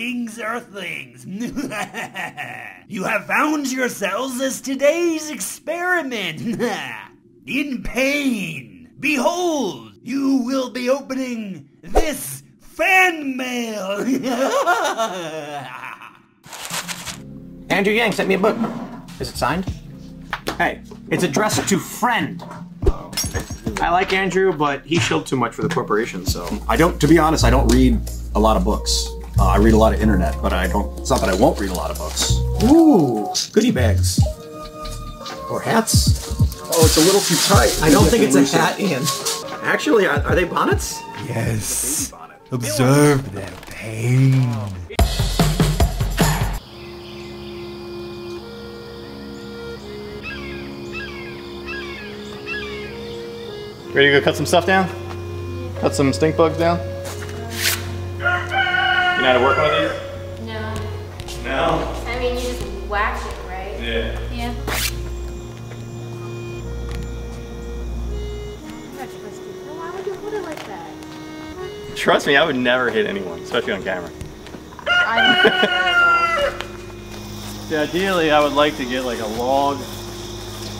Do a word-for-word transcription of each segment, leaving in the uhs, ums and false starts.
Greetings, Earthlings! You have found yourselves as today's experiment! In pain! Behold! You will be opening this fan mail! Andrew Yang sent me a book. Is it signed? Hey, it's addressed to friend. I like Andrew, but he shilled too much for the corporation, so... I don't, to be honest, I don't read a lot of books. Uh, I read a lot of internet, but I don't, it's not that I won't read a lot of books. Ooh, goodie bags. Or hats. Oh, it's a little too tight. I don't think it's a hat, Ian. Actually, are, are they bonnets? Yes. Bonnet. Observe their pain. Oh. Ready to go cut some stuff down? Cut some stink bugs down? You know how to work on these? No. No? I mean, you just whack it, right? Yeah. Yeah. Why would you put it like that? Trust me, I would never hit anyone, especially on camera. Yeah, ideally, I would like to get like a log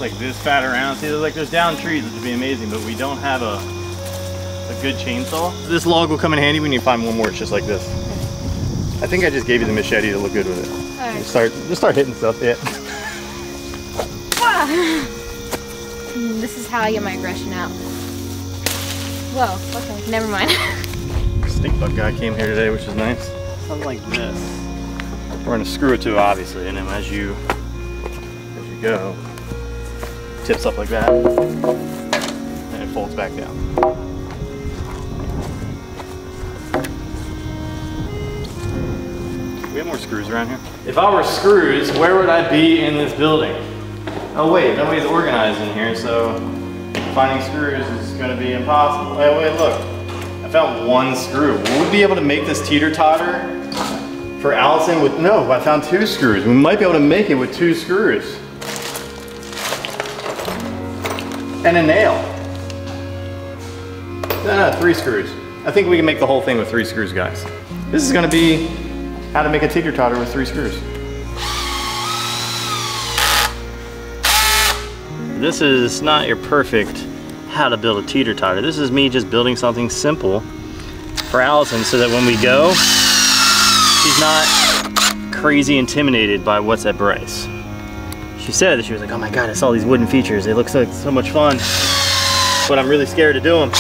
like this fat around. See, there's like there's down trees, which would be amazing, but we don't have a a good chainsaw. This log will come in handy when you find one more. It's just like this. I think I just gave you the machete to look good with it. All right. Just start, just start hitting stuff. Yeah. This is how I get my aggression out. Whoa. Okay. Never mind. Stink bug guy came here today, which is nice. Something like this. We're gonna screw it to obviously, and then as you as you go. Tips up like that, and it folds back down. We have more screws around here. If I were screws, where would I be in this building? Oh wait, nobody's organized in here, so finding screws is going to be impossible. Wait, wait, look. I found one screw. Would we be able to make this teeter-totter for Allison with... No, I found two screws. We might be able to make it with two screws. And a nail. No, no, three screws. I think we can make the whole thing with three screws, guys. This is gonna be how to make a teeter-totter with three screws. This is not your perfect how to build a teeter-totter. This is me just building something simple for Allison so that when we go, she's not crazy intimidated by what's at Bryce. She said that she was like, oh my God, I saw these wooden features. They look so, so much fun, but I'm really scared to do them. I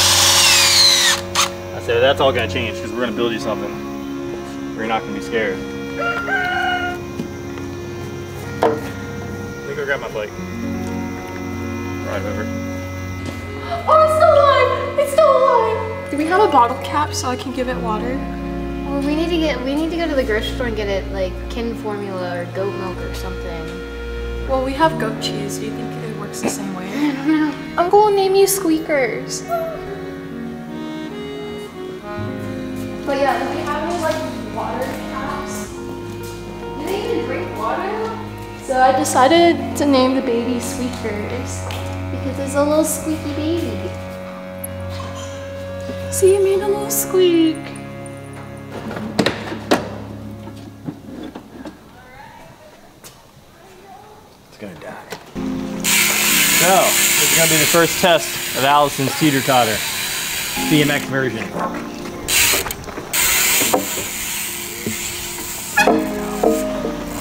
said, well, that's all gotta change because we're gonna build you something where you're not gonna be scared. Let me go grab my plate. Right over. Oh, it's still alive! It's still alive! Do we have a bottle cap so I can give it water? Well, we need to get, we need to go to the grocery store and get it like kin formula or goat milk or something. Well, we have goat cheese. Do you think it works the same way? I don't know. I'm gonna name you Squeakers. But yeah, do we have any like water caps? Do they even drink water? So I decided to name the baby Squeakers because it's a little squeaky baby. See, it made a little squeak. Gonna die. So, this is gonna be the first test of Allison's teeter-totter B M X version.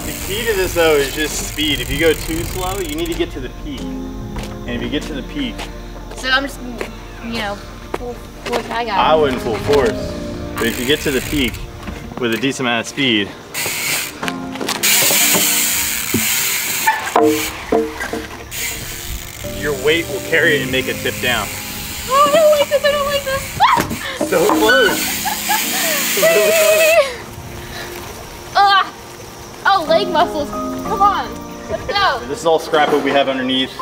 The key to this though is just speed. If you go too slow, you need to get to the peak. And if you get to the peak... So I'm just, you know, full force I got. I wouldn't full force. But if you get to the peak with a decent amount of speed, your weight will carry it and make it tip down. Oh, I don't like this, I don't like this. Ah! So close. So close. Ah. Oh, leg muscles. Come on, let's go. This is all scrap what we have underneath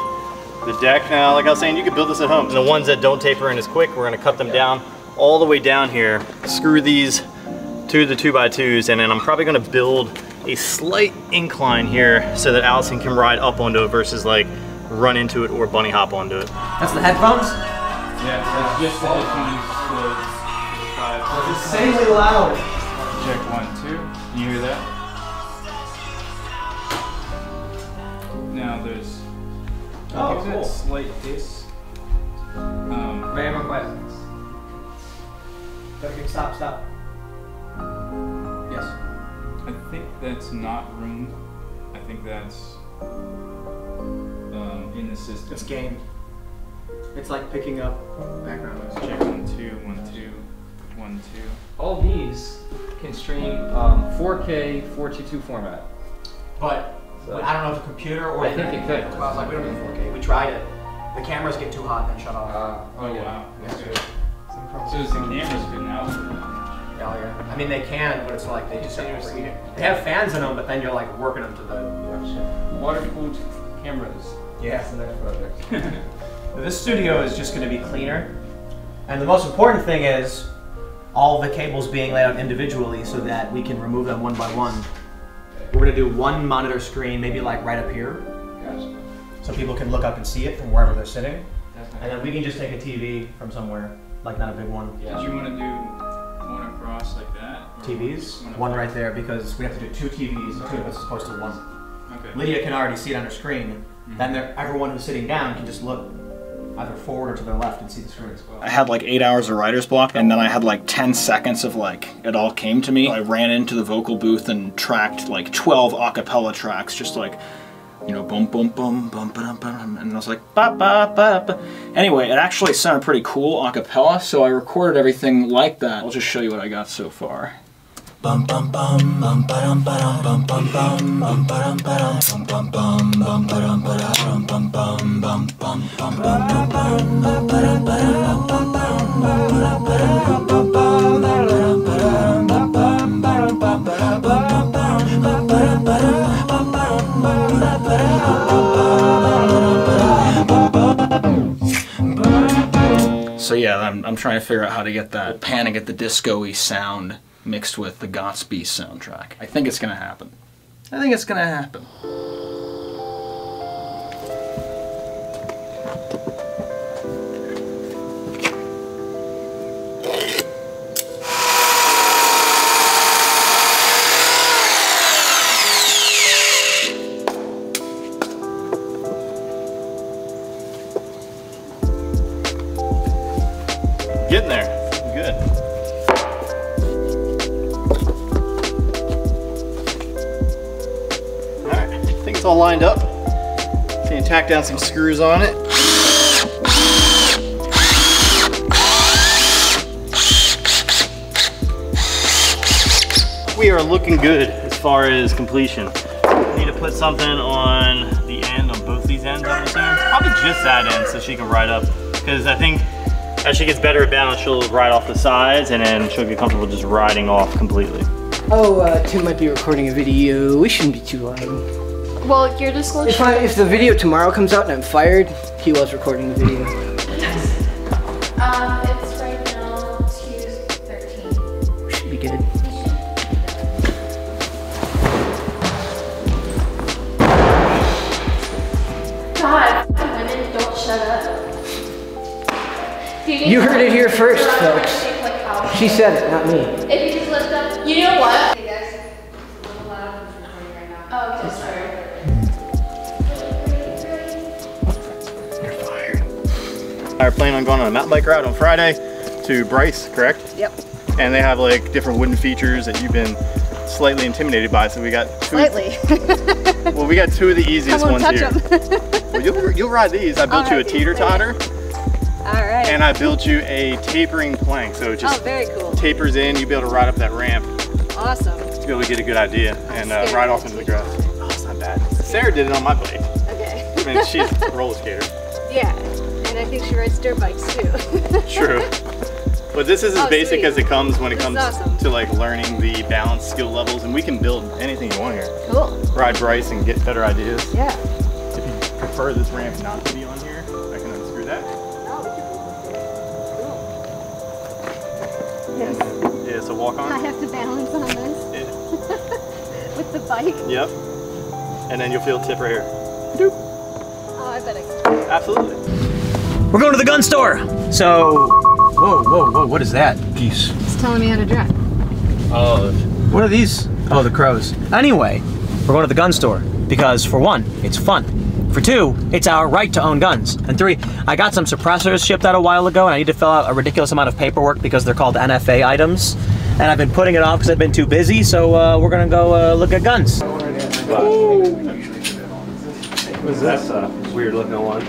the deck. Now, like I was saying, you could build this at home. The ones that don't taper in as quick, we're gonna cut them down all the way down here. Screw these to the two by twos, and then I'm probably gonna build a slight incline here so that Allison can ride up onto it versus like run into it or bunny hop onto it. That's the headphones? Yeah, that's just the headphones. It's insanely loud. Check one, two. Can you hear that? Now there's oh, cool. that slight dis. Um, May I have a question? Okay, stop, stop. Yes. I think that's not room. I think that's um, in the system. It's gained. It's like picking up background noise. Check one, two, one, two, one, two. All these can stream um, four K four twenty-two format. But, so, but I don't know if the computer or I think it could. I was like, we don't need four K. We tried it. The cameras get too hot and shut off. Uh, oh yeah. wow. Yeah. So the cameras good now? Yeah, yeah. I mean they can, but it's like they just have to it. They have fans in them, but then you're like working them to the yeah. water-cooled cameras. Yeah. That's the next project. This studio is just going to be cleaner, and the most important thing is all the cables being laid out individually so that we can remove them one by one. We're going to do one monitor screen, maybe like right up here, gotcha. So people can look up and see it from wherever they're sitting, definitely. And then we can just take a T V from somewhere, like not a big one. Yeah. Did you want to do one across like that? T Vs? One right there, because we have to do two T Vs, okay. two of us as opposed to one. Okay. Lydia can already see it on her screen, mm-hmm. then everyone who's sitting down can just look either forward or to their left and see the screen as well. I had like eight hours of writer's block, and then I had like ten seconds of like, it all came to me. I ran into the vocal booth and tracked like twelve acapella tracks, just like, you know, boom, boom, boom, boom, ba-dum, ba-dum, and I was like, ba, ba, ba, ba. Anyway, it actually sounded pretty cool acapella, so I recorded everything like that. I'll just show you what I got so far. Bum bum bum bum bum bum bum bum bum bum bum So yeah, I'm I'm trying to figure out how to get that Panic at the Disco-y sound mixed with the Gatsby soundtrack. I think it's gonna happen. I think it's gonna happen. Getting there. Good. All lined up. So you tack down some screws on it. We are looking good as far as completion. We need to put something on the end, on both these ends, I assume. Probably just that end so she can ride up. Because I think as she gets better at balance, she'll ride off the sides and then she'll get comfortable just riding off completely. Oh, uh, Tim might be recording a video. It shouldn't be too long. Well, your disclosure. If, I, if the video tomorrow comes out and I'm fired, he was recording the video. Yes. Um, it's right now two thirteen. We should be good. God, women don't shut up. Do you, you heard it here first, folks. She said it, not me. If you just lift up, you know what? Oh, okay, sorry. I plan on going on a mountain bike ride on Friday to Bryce, correct? Yep. And they have like different wooden features that you've been slightly intimidated by, so we got two. Slightly. Well, we got two of the easiest ones here. Well, you'll, you'll ride these. I built you a teeter totter. All right. And I built you a tapering plank, so it just oh, very cool. tapers in. You'll be able to ride up that ramp. Awesome. To be able to get a good idea and uh, ride off into the grass. Oh, it's not bad. Sarah did it on my bike. Okay. I mean, she's a roller skater. Yeah. I think she rides dirt bikes too. True. But this is as oh, basic sweet. as it comes when it this comes awesome. to like learning the balance skill levels, and we can build anything you want here. Cool. Ride Bryce and get better ideas. Yeah. If you prefer this ramp not to be on here, I can unscrew that. Cool. Yes. Yeah, so walk on. I have to balance on this. Yeah. With the bike. Yep. And then you'll feel tip right here. Doop. Oh, I bet I can. Absolutely. We're going to the gun store! So, whoa, whoa, whoa, what is that piece? It's telling me how to drive. Oh. What are these? Oh, the crows. Anyway, we're going to the gun store because, for one, it's fun. For two, it's our right to own guns. And three, I got some suppressors shipped out a while ago and I need to fill out a ridiculous amount of paperwork because they're called N F A items. And I've been putting it off because I've been too busy, so uh, we're gonna go uh, look at guns. Ooh. What's this? That's a weird looking one.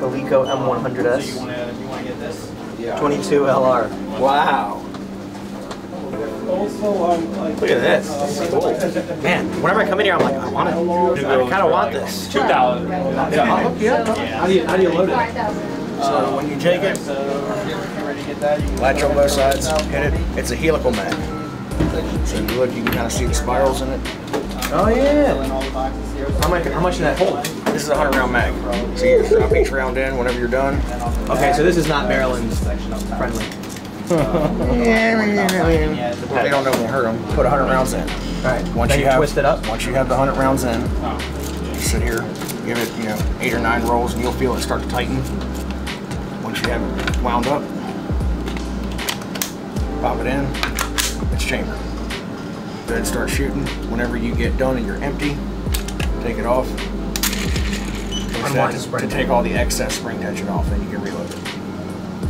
Coleco M one hundred S. So you wanna, you wanna get this? Yeah. twenty-two L R. Wow. Look at this. This is cool. Man, whenever I come in here, I'm like, I want it. I kind of want this. two thousand. Yeah. Yeah. How do you, how do you load it? So when you jig it, latch on both sides, hit it. It's a helical mag. So you look, you can kind of see the spirals in it. Oh yeah. How much? How much in that hold? This is a hundred round mag. So you drop each round in whenever you're done. Okay, so this is not Maryland friendly. They don't know when you hurt them. Put one hundred rounds in. All right. Once you have, twist it up. Once you have the one hundred rounds in, you sit here, give it you know eight or nine rolls, and you'll feel it start to tighten. Once you have it wound up, pop it in. It's chambered. Then start shooting. Whenever you get done and you're empty, take it off. To, to take all the excess spring tension off, then you can reload it.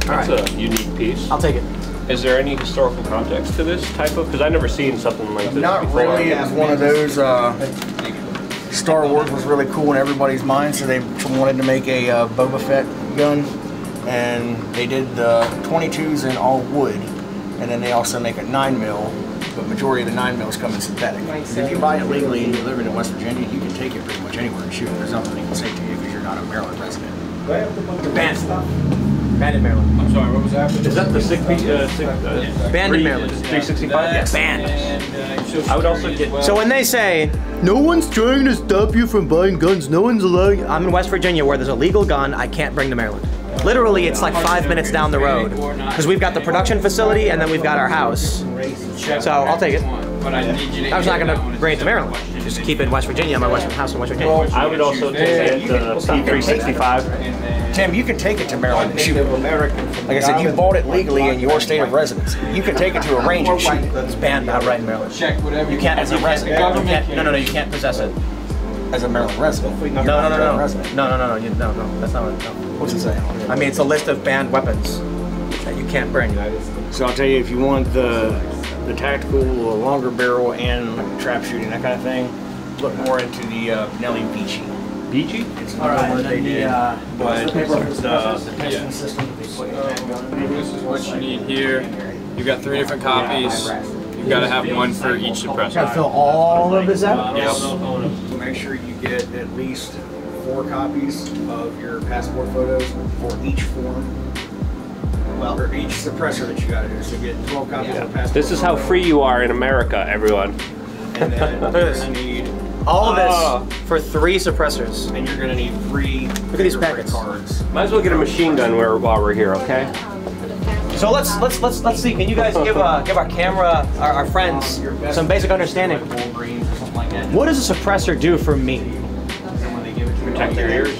That's right. A unique piece. I'll take it. Is there any historical context to this type of? Because I've never seen something like this Not before. Not really. It was one of those. Uh, Star Wars was really cool in everybody's mind, so they wanted to make a uh, Boba Fett gun, and they did the twenty-twos in all wood, and then they also make a nine mil, but majority of the nine mils come in synthetic. If you buy it legally and you live in West Virginia, you can take it pretty much anywhere and shoot it. There's nothing they can say to you because you're not a Maryland resident. Banned. Banned in Maryland. I'm sorry, what was that? Is that the six, uh, six, uh, yeah. Banned in Maryland. three sixty-five? Yes. Banned. And, uh, I would also get... Well. So when they say, no one's trying to stop you from buying guns, no one's allowing... I'm in West Virginia where there's a legal gun I can't bring to Maryland. Literally, it's like five minutes down the road. Because we've got the production facility and then we've got our house. So I'll take it. I was not going to bring it to Maryland. Just keep it in West Virginia, my West house in West Virginia. Well, I would also take it to P three sixty-five. Tim, you can take it to Maryland and shoot. Like I said, you bought it legally in your state of residence. You can take it to a range and shoot. It's banned outright in Maryland. You can't as a resident. No, no, no, you can't possess it. As a Maryland resident. No, no, no, no. No, no, no, no, no, no. That's not what. No. What's it say? I mean, it's a list of banned weapons that you can't bring. So I'll tell you, if you want the the tactical, the longer barrel, and trap shooting, that kind of thing, look more into the uh, Nelly Beachy. Beachy? It's not right, what they the, did, uh, but it's the, uh, the tension yeah. system that they put in that gun. This is what you need here. You've got three different copies. You've got to have one for each suppressor. Got to fill all of this out? Yes. Make sure you get at least four copies of your passport photos for each form, well, for each suppressor that you got to do. So get twelve copies yeah. of passport. This is photo. How free you are in America, everyone. And then you're gonna need all of this uh, for three suppressors, and you're gonna need three. Look at these packets. Cards. Might as well get a machine gun where, while we're here, okay? So let's let's let's let's see. Can you guys give uh, give our camera, our, our friends, some basic understanding? What does a suppressor do for me? Protect your ears.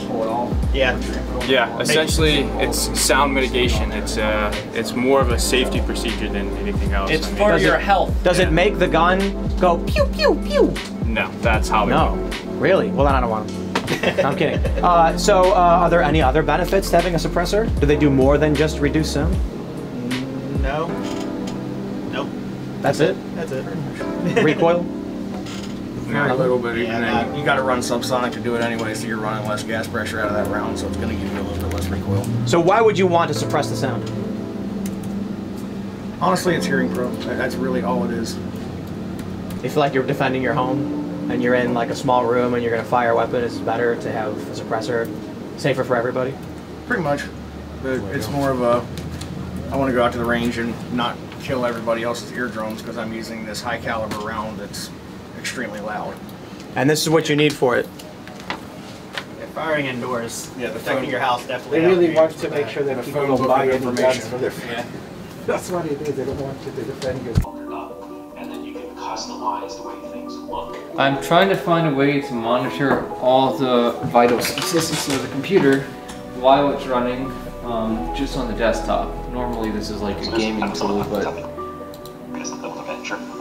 Yeah. Yeah. Essentially, it's sound mitigation. It's uh, it's more of a safety procedure than anything else. It's I mean, for your it, health. Does yeah. it make the gun go pew pew pew? No, that's how. No, it really? Well, then I don't want them. No, I'm kidding. Uh, so, uh, are there any other benefits to having a suppressor? Do they do more than just reduce sound? No. Nope. That's it? That's it. Recoil? Yeah, a little bit. Even yeah, then. You got to run subsonic to do it anyway, so you're running less gas pressure out of that round, so it's going to give you a little bit less recoil. So why would you want to suppress the sound? Honestly, it's hearing pro. That's really all it is. You feel like you're defending your home, and you're in like a small room, and you're going to fire a weapon. It's better to have a suppressor, safer for everybody. Pretty much. But it's more of a. I want to go out to the range and not kill everybody else's eardrums because I'm using this high caliber round that's extremely loud. And this is what you need for it. Yeah, firing indoors, yeah, the protecting phone, your house definitely. They really want to make that. Sure that the people don't buy any guns for their friends. Yeah. That's what it is. They don't want to defend your and then you can customize the way things look. I'm trying to find a way to monitor all the vital statistics of the computer while it's running. Um, just on the desktop. Normally this is like a gaming tool, but...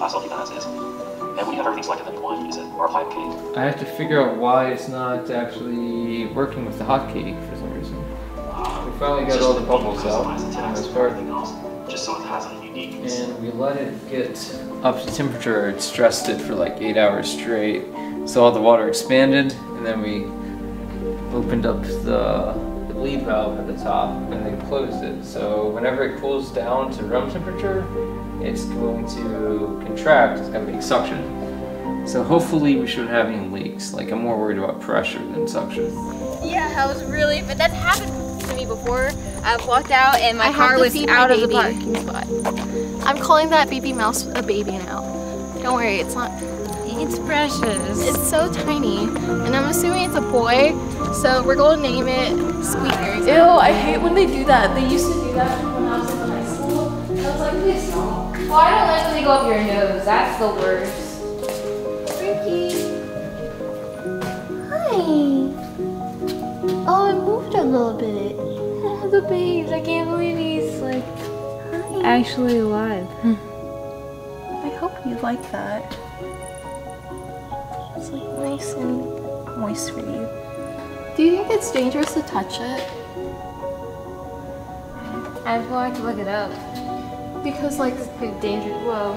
pass off as is. And we have everything selected that we want to use it, or apply a key. I have to figure out why it's not actually working with the hotkey for some reason. Um, we finally got all the bubbles out. Just so it has a unique. And we let it get up to temperature. It stressed it for like eight hours straight. So all the water expanded, and then we opened up the, the bleed valve at the top, and then closed it. So whenever it cools down to room temperature, it's going to contract, it's going to make suction. So hopefully we shouldn't have any leaks. Like, I'm more worried about pressure than suction. Yeah, I was really, but that's happened to me before. I've walked out and my I car was out my of the parking spot. I'm calling that baby mouse a baby now. Don't worry, it's not. It's precious. It's so tiny, and I'm assuming it's a boy, so we're going to name it Squeaker. Ew, I hate when they do that. They used to do that when I was in high school. I was like, please stop. Well, I don't like when they go up your nose. That's the worst. Frankie. Hi. Oh, I moved a little bit. Oh, the babes. I can't believe he's like hi. Actually alive. I hope you like that. It's like nice and moist for you. Do you think it's dangerous to touch it? I'm going to look it up. Because like it's pretty dangerous. Whoa.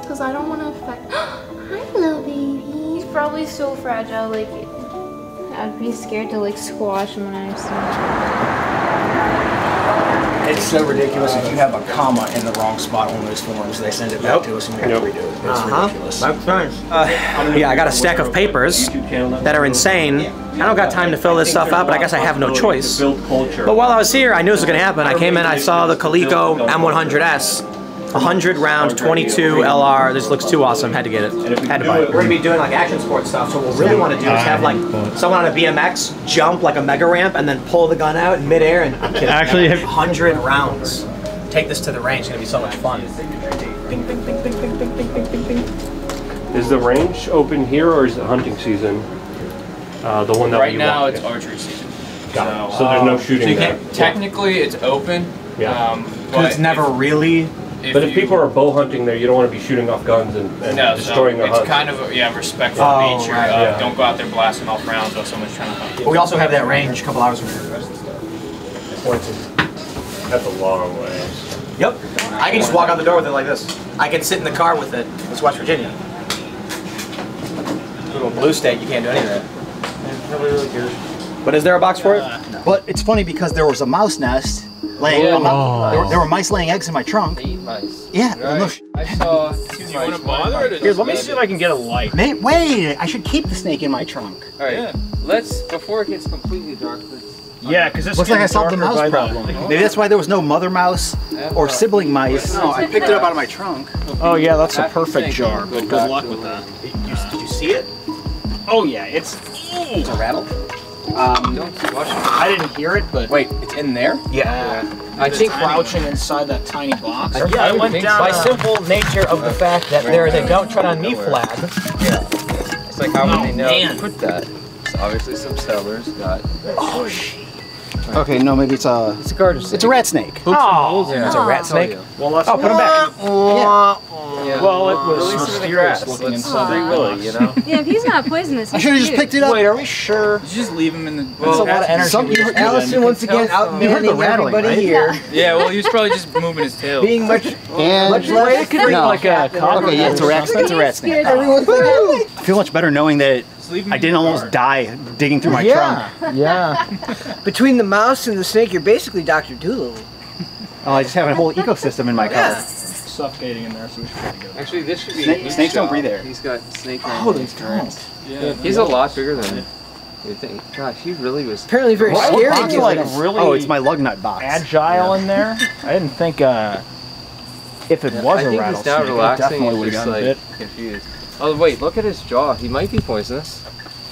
Because I don't want to affect. Hi, little baby. He's probably so fragile. Like I'd be scared to like squash him when I see him. It's so ridiculous if you have a comma in the wrong spot on those forms. They send it back nope. to us and we have nope. to redo it. It's uh-huh. ridiculous. That's nice. Uh, yeah, I got a stack of papers that are insane. Yeah. I don't got time to fill this stuff out, but I guess I have no choice. But while I was here, I knew this was going to happen. I came in, I saw the Coleco M one hundred S, one hundred round twenty-two L R. This looks too awesome. Had to get it. Had to buy it. We're going to be doing like action sports stuff, so what we really want to do is have like someone on a B M X jump like a mega ramp and then pull the gun out in midair and I'm kidding. Actually, one hundred rounds. Take this to the range. It's going to be so much fun. Ding, ding, ding, ding, ding, ding, ding, ding, ding, ding. Is the range open here or is it hunting season? Uh, the one that right now want. It's archery season. Got so, it. So there's no shooting. So there. Technically, it's open. Yeah. Um, but it's never if, really. If but if you, people are bow hunting there, you don't want to be shooting off guns and, and no, destroying so their hunts. It's kind of a, yeah respectful oh, nature. Right, uh, yeah. Don't go out there blasting off rounds while someone's trying to hunt. But we also have that range a couple hours from the rest of the stuff. That's a long way. Yep. I can just walk out the door with it like this. I can sit in the car with it. It's West Virginia. Little blue state, you can't do any of that. Nobody really cares. But is there a box for it? Uh, no. But it's funny because there was a mouse nest laying. Oh, mouse. There, were, there were mice laying eggs in my trunk. They eat mice. Yeah. Right. I saw. Do you want to bother it? Here, let me see if I can get a light. Man, wait! I should keep the snake in my trunk. All right. Yeah. Let's before it gets completely dark. Let's yeah, because this looks like I solved the mouse problem. The, Maybe that's why there was no mother mouse or sibling mice. No, I picked it up out of my trunk. Oh yeah, that's a perfect jar. Good luck with that. Did you see it? Oh yeah, it's. It's a rattle. Um, Don't squash it. I didn't hear it, but wait, it's in there. Yeah, yeah. I think crouching inside that tiny box. I, yeah, I went down by simple nature of the fact that there is a don't tread on me flag. Yeah, it's like how would they know to put that? So obviously, some sellers got. Oh shit. Okay, no, maybe it's a. It's a garter snake. It's a rat snake. Oh, it's a rat snake. Well, let's. Oh, put him back. Yeah. Yeah. Well, it was mysterious looking inside Willie, you know? Yeah, if he's not poisonous, I should have just picked it up. Wait, are we sure? Did you just leave him in the... Well, that's a lot of energy. Some, you, Allison, once again, outmanning everybody right? here. Yeah. yeah, well, he was probably just moving his tail. Being much... and... much later, it could read no. like a... Okay, yeah, it's a rat snake. It's a rat snake. I feel much better knowing that I didn't almost die digging through my yeah. trunk. Yeah. Between the mouse and the snake, you're basically Doctor Doolittle. Oh, I just have a whole ecosystem in my car. Suffocating in there, so we should try to go. Actually, this should be. Snake, snakes shot. Don't breathe there. He's got snake. Oh, these currents. Yeah, he's a lot bigger than yeah. you think. Gosh, he really was. Apparently, very well, scary. Box like really oh, it's my lug nut box. Agile yeah. in there. I didn't think uh, if it yeah, was I a rattlesnake, I definitely would have gotten like, bit. Confused. Oh wait, look at his jaw. He might be poisonous.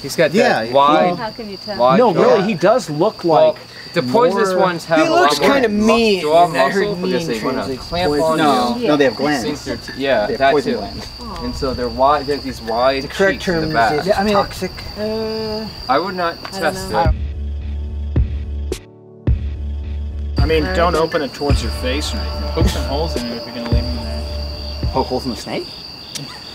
He's got yeah. That wide. Well, how can you tell? No, jaw. Really, he does look like. Well, the poisonous more, ones have. He looks kind of mean. Jaw muscle because they want to clamp poison. On no. you. Yeah. No, they have glands. Their yeah, they have poison glands. And so they're wide. They have these wide the correct cheeks term in the back. Is, I mean, toxic. Uh, I would not I test it. I mean, don't open it towards your face or anything. Poke some holes in it if you're gonna leave them there. poke holes in the snake?